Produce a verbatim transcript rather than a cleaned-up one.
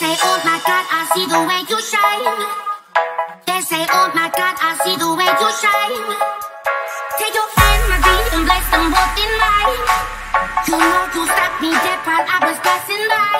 say, oh my God, I see the way you shine. They say, oh my God, I see the way you shine. Take your energy and bless them both in mine. You know you stopped me dead while I was passing by.